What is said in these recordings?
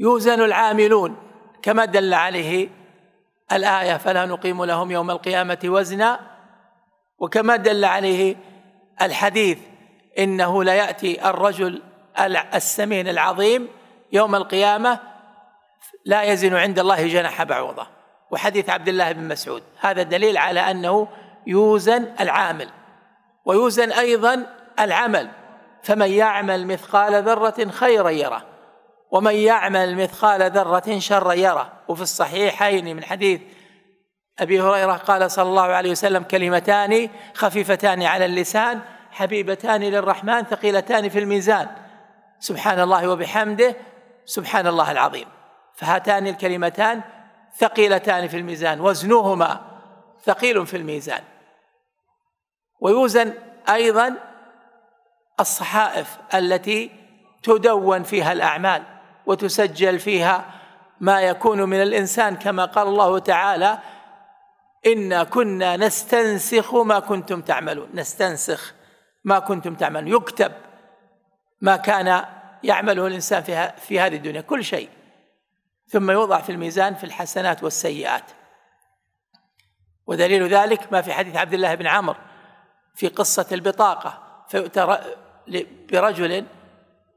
يوزن العاملون كما دل عليه الآية، فلا نقيم لهم يوم القيامة وزنا، وكما دل عليه الحديث إنه ليأتي الرجل السمين العظيم يوم القيامة لا يزن عند الله جناح بعوضة، وحديث عبد الله بن مسعود، هذا دليل على أنه يوزن العامل ويوزن أيضا العمل. فمن يعمل مثقال ذرة خيرا يره ومن يعمل مثقال ذرة شرا يره. وفي الصحيحين من حديث أبي هريرة قال صلى الله عليه وسلم: كلمتان خفيفتان على اللسان حبيبتان للرحمن ثقيلتان في الميزان، سبحان الله وبحمده سبحان الله العظيم. فهاتان الكلمتان ثقيلتان في الميزان، وزنهما ثقيل في الميزان. ويوزن أيضا الصحائف التي تدون فيها الأعمال وتسجل فيها ما يكون من الإنسان، كما قال الله تعالى: إنا كنا نستنسخ ما كنتم تعملون، نستنسخ ما كنتم تعملون، يكتب ما كان يعمله الإنسان في هذه الدنيا كل شيء، ثم يوضع في الميزان في الحسنات والسيئات. ودليل ذلك ما في حديث عبد الله بن عمرو في قصة البطاقة، فيؤتى برجل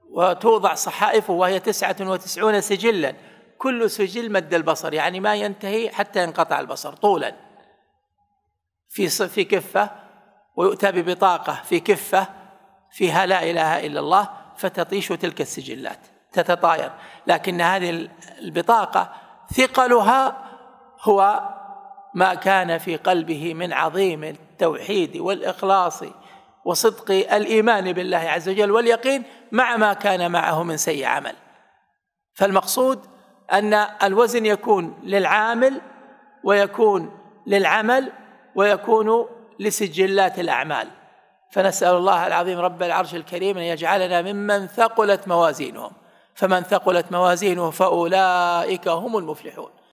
وتوضع صحائفه وهي 99 سجلا، كل سجل مد البصر، يعني ما ينتهي حتى ينقطع البصر طولا، في كفة، ويؤتى ببطاقة في كفة فيها لا إله إلا الله، فتطيش تلك السجلات تتطاير، لكن هذه البطاقة ثقلها هو ما كان في قلبه من عظيم التوحيد والإخلاص وصدق الإيمان بالله عز وجل واليقين، مع ما كان معه من سيء عمل. فالمقصود أن الوزن يكون للعامل ويكون للعمل ويكون لسجلات الأعمال. فنسأل الله العظيم رب العرش الكريم أن يجعلنا ممن ثقلت موازينهم، فمن ثقلت موازينه فأولئك هم المفلحون.